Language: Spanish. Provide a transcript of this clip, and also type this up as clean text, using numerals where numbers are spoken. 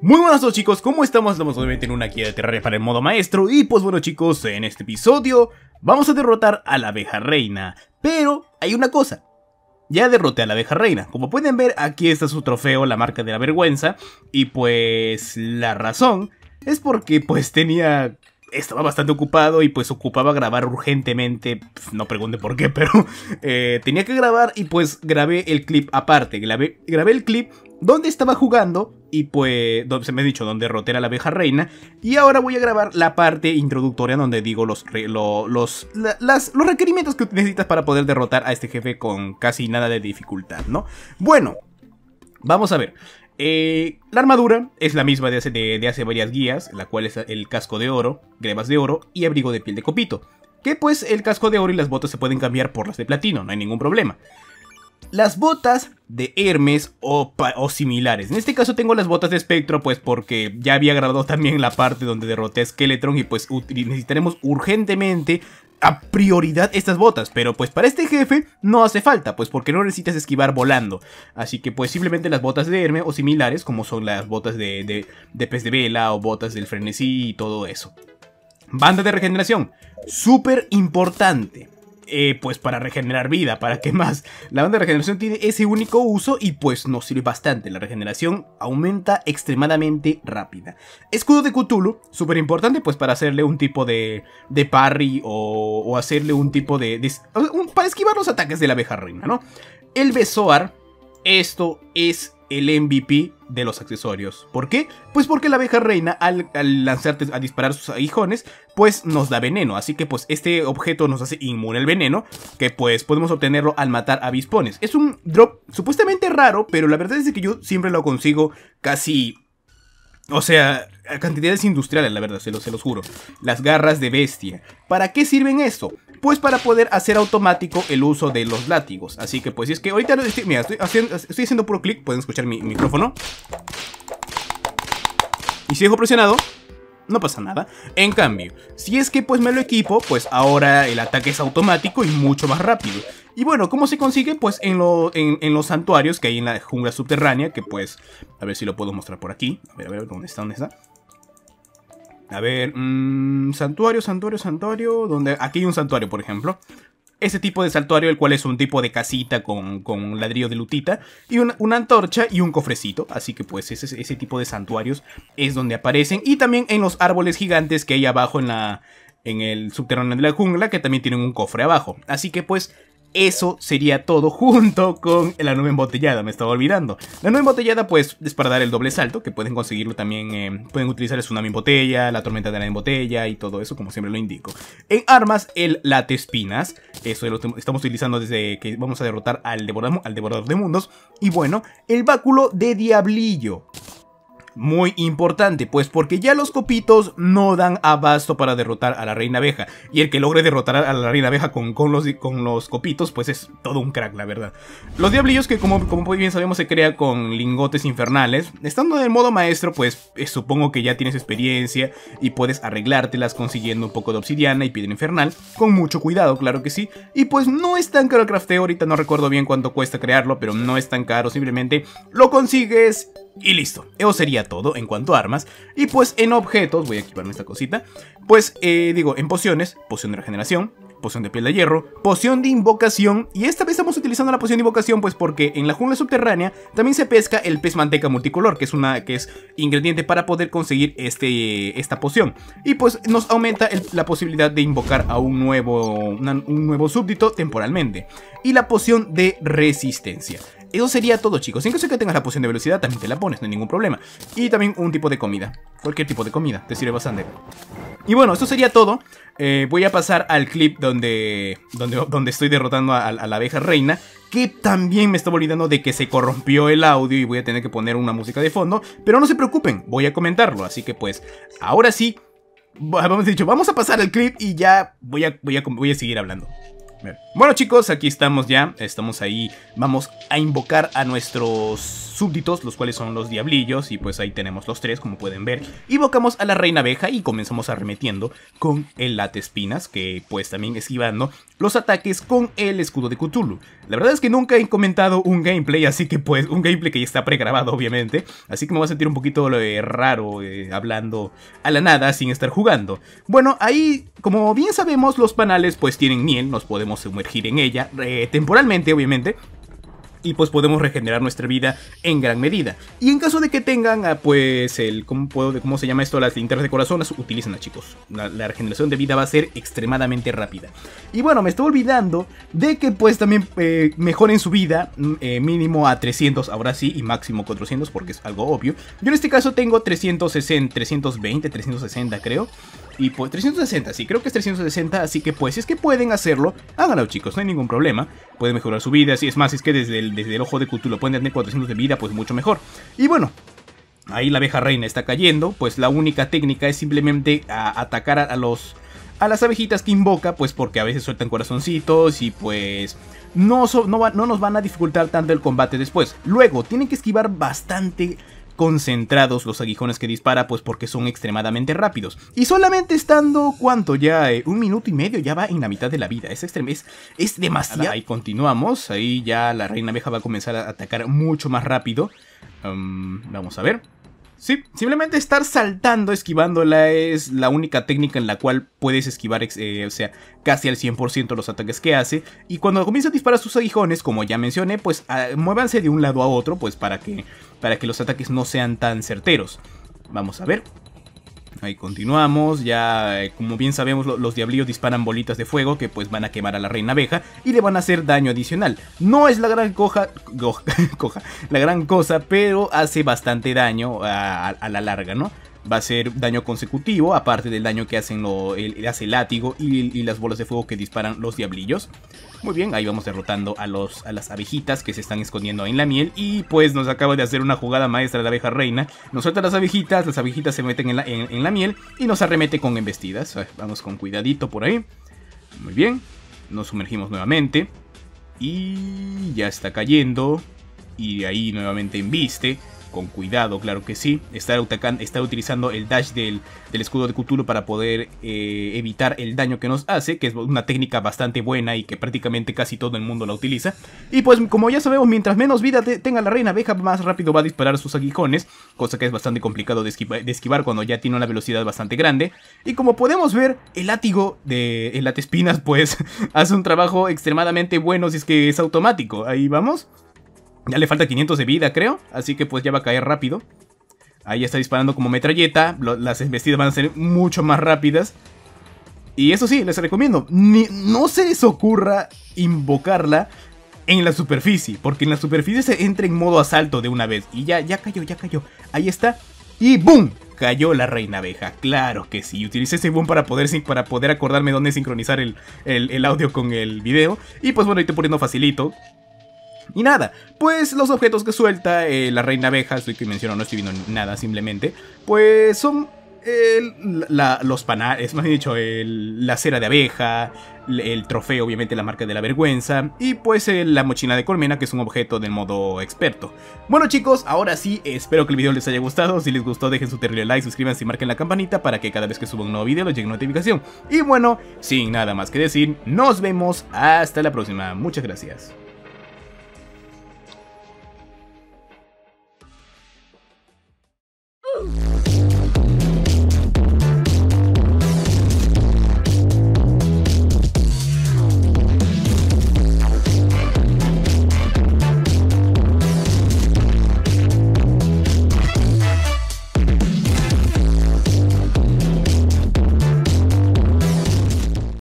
Muy buenas a todos, chicos, ¿cómo estamos? Estamos nuevamente en una guía de Terraria para el modo maestro. Y pues bueno, chicos, en este episodio vamos a derrotar a la abeja reina. Pero hay una cosa, ya derroté a la abeja reina. Como pueden ver, aquí está su trofeo, la marca de la vergüenza. Y pues la razón es porque pues estaba bastante ocupado y pues ocupaba grabar urgentemente, no pregunte por qué, pero tenía que grabar y pues grabé el clip aparte, grabé el clip donde estaba jugando y pues donde derroté a la abeja reina, y ahora voy a grabar la parte introductoria donde digo los requerimientos que necesitas para poder derrotar a este jefe con casi nada de dificultad, ¿no? Bueno, vamos a ver. La armadura es la misma de hace varias guías, la cual es el casco de oro, grebas de oro y abrigo de piel de copito. Que pues el casco de oro y las botas se pueden cambiar por las de platino, no hay ningún problema. Las botas de Hermes o similares. En este caso tengo las botas de espectro, pues porque ya había grabado también la parte donde derroté a Skeletron y pues necesitaremos urgentemente a prioridad estas botas, pero pues para este jefe no hace falta, pues porque no necesitas esquivar volando, así que pues simplemente las botas de Hermes o similares, como son las botas de pez de vela o botas del frenesí y todo eso. Banda de regeneración, súper importante, pues para regenerar vida, ¿para qué más? La banda de regeneración tiene ese único uso y pues nos sirve bastante, la regeneración aumenta extremadamente rápida. Escudo de Cthulhu, súper importante pues para hacerle un tipo de parry o hacerle un tipo para esquivar los ataques de la abeja reina, ¿no? El Besoar, esto es el MVP de los accesorios. ¿Por qué? Pues porque la abeja reina al lanzarte a disparar sus aguijones pues nos da veneno, así que pues este objeto nos hace inmune al veneno, que pues podemos obtenerlo al matar a bispones. Es un drop supuestamente raro, pero la verdad es que yo siempre lo consigo casi, o sea, a cantidades industriales, la verdad, se los juro. Las garras de bestia, ¿para qué sirven esto? Pues para poder hacer automático el uso de los látigos. Así que pues si es que ahorita estoy haciendo puro clic, pueden escuchar mi micrófono. Y si dejo presionado, no pasa nada. En cambio, si es que pues me lo equipo, pues ahora el ataque es automático y mucho más rápido. Y bueno, ¿cómo se consigue? Pues en los santuarios que hay en la jungla subterránea, que pues, a ver si lo puedo mostrar por aquí. A ver, ¿dónde está? A ver, santuario, donde aquí hay un santuario, por ejemplo. Ese tipo de santuario, el cual es un tipo de casita con ladrillo de lutita y una antorcha y un cofrecito. Así que pues ese tipo de santuarios es donde aparecen. Y también en los árboles gigantes que hay abajo en el subterráneo de la jungla, que también tienen un cofre abajo. Así que pues eso sería todo junto con la nube embotellada, me estaba olvidando. La nube embotellada pues es para dar el doble salto, que pueden conseguirlo también, pueden utilizar el tsunami en botella, la tormenta de la en botella y todo eso, como siempre lo indico. En armas, el late espinas, eso lo estamos utilizando desde que vamos a derrotar al devorador de mundos. Y bueno, el báculo de diablillo, muy importante, pues porque ya los copitos no dan abasto para derrotar a la reina abeja. Y el que logre derrotar a la reina abeja con los copitos, pues es todo un crack, la verdad. Los diablillos, que como bien sabemos se crea con lingotes infernales. Estando en el modo maestro, pues supongo que ya tienes experiencia y puedes arreglártelas consiguiendo un poco de obsidiana y piedra infernal. Con mucho cuidado, claro que sí. Y pues no es tan caro el crafteo, ahorita no recuerdo bien cuánto cuesta crearlo, pero no es tan caro, simplemente lo consigues y listo. Eso sería todo en cuanto a armas. Y pues en objetos, voy a equiparme esta cosita. Pues digo, en pociones, poción de regeneración, poción de piel de hierro, poción de invocación. Y esta vez estamos utilizando la poción de invocación, pues porque en la jungla subterránea también se pesca el pez manteca multicolor, que es ingrediente para poder conseguir esta poción. Y pues nos aumenta la posibilidad de invocar a un nuevo súbdito temporalmente. Y la poción de resistencia. Eso sería todo, chicos. En caso de que tengas la poción de velocidad, también te la pones, no hay ningún problema. Y también un tipo de comida, cualquier tipo de comida, te sirve bastante. Y bueno, esto sería todo. Voy a pasar al clip donde estoy derrotando a la abeja reina, que también me estaba olvidando de que se corrompió el audio y voy a tener que poner una música de fondo. Pero no se preocupen, voy a comentarlo. Así que pues, ahora sí, vamos a pasar al clip y ya voy a seguir hablando. Bueno, chicos, aquí estamos ya, estamos ahí, vamos a invocar a nuestros súbditos, los cuales son los diablillos, y pues ahí tenemos los tres, como pueden ver. Invocamos a la reina abeja y comenzamos arremetiendo con el late espinas, que pues también esquivando los ataques con el escudo de Cthulhu. La verdad es que nunca he comentado un gameplay, así que pues un gameplay que ya está pregrabado obviamente, así que me voy a sentir un poquito raro hablando a la nada sin estar jugando. Bueno, ahí como bien sabemos los panales pues tienen miel, nos podemos sumergir en ella temporalmente obviamente. Y pues podemos regenerar nuestra vida en gran medida. Y en caso de que tengan pues el... ¿cómo se llama esto? Las linternas de corazón, las utilizan, chicos. La regeneración de vida va a ser extremadamente rápida. Y bueno, me estoy olvidando de que pues también mejoren su vida mínimo a 300 ahora sí y máximo 400 porque es algo obvio. Yo en este caso tengo 360, 320, 360 creo. Y pues 360, sí, creo que es 360, así que pues si es que pueden hacerlo, háganlo chicos, no hay ningún problema. Pueden mejorar su vida, si es más, si es que desde el ojo de Cthulhu pueden tener 400 de vida, pues mucho mejor. Y bueno, ahí la abeja reina está cayendo, pues la única técnica es simplemente atacar a las abejitas que invoca, pues porque a veces sueltan corazoncitos y pues no nos van a dificultar tanto el combate después. Luego, tienen que esquivar bastante concentrados los aguijones que dispara, pues porque son extremadamente rápidos. Y solamente estando, ¿cuánto? Ya un minuto y medio, ya va en la mitad de la vida. Es demasiado. Ahí continuamos, ahí ya la reina abeja va a comenzar a atacar mucho más rápido. Vamos a ver. Sí, simplemente estar saltando, esquivándola es la única técnica en la cual puedes esquivar, o sea, casi al 100% los ataques que hace. Y cuando comienza a disparar sus aguijones, como ya mencioné, pues muévanse de un lado a otro, pues para que los ataques no sean tan certeros. Vamos a ver. Ahí continuamos, ya como bien sabemos los diablillos disparan bolitas de fuego que pues van a quemar a la reina abeja y le van a hacer daño adicional. No es la gran cosa, pero hace bastante daño a la larga, ¿no? Va a ser daño consecutivo, aparte del daño que hacen hace el látigo y las bolas de fuego que disparan los diablillos. Muy bien, ahí vamos derrotando a las abejitas que se están escondiendo en la miel. Y pues nos acaba de hacer una jugada maestra de la abeja reina. Nos suelta las abejitas se meten en la miel y nos arremete con embestidas. Vamos con cuidadito por ahí. Muy bien, nos sumergimos nuevamente. Y ya está cayendo. Y de ahí nuevamente embiste. Con cuidado, claro que sí. Está utilizando el dash del escudo de Cthulhu para poder evitar el daño que nos hace, que es una técnica bastante buena y que prácticamente casi todo el mundo la utiliza. Y pues como ya sabemos, mientras menos vida tenga la reina abeja, más rápido va a disparar sus aguijones, cosa que es bastante complicado de esquivar cuando ya tiene una velocidad bastante grande. Y como podemos ver, el látigo de el latespinas pues hace un trabajo extremadamente bueno si es que es automático. Ahí vamos. Ya le falta 500 de vida creo, así que pues ya va a caer rápido. Ahí está disparando como metralleta, las embestidas van a ser mucho más rápidas. Y eso sí, les recomiendo, no se les ocurra invocarla en la superficie, porque en la superficie se entra en modo asalto de una vez. Y ya cayó, ahí está, y ¡boom! Cayó la reina abeja, claro que sí. Utilicé ese boom para poder acordarme dónde sincronizar el audio con el video. Y pues bueno, ahí estoy poniendo facilito. Y nada, pues los objetos que suelta la reina abeja, estoy que menciono, no estoy viendo nada simplemente, pues son los panales, más bien dicho, la cera de abeja, el trofeo, obviamente la marca de la vergüenza y pues la mochila de colmena, que es un objeto del modo experto. Bueno chicos, ahora sí, espero que el video les haya gustado. Si les gustó dejen su terrible like, suscríbanse y marquen la campanita para que cada vez que suba un nuevo video les llegue notificación. Y bueno, sin nada más que decir, nos vemos hasta la próxima, muchas gracias.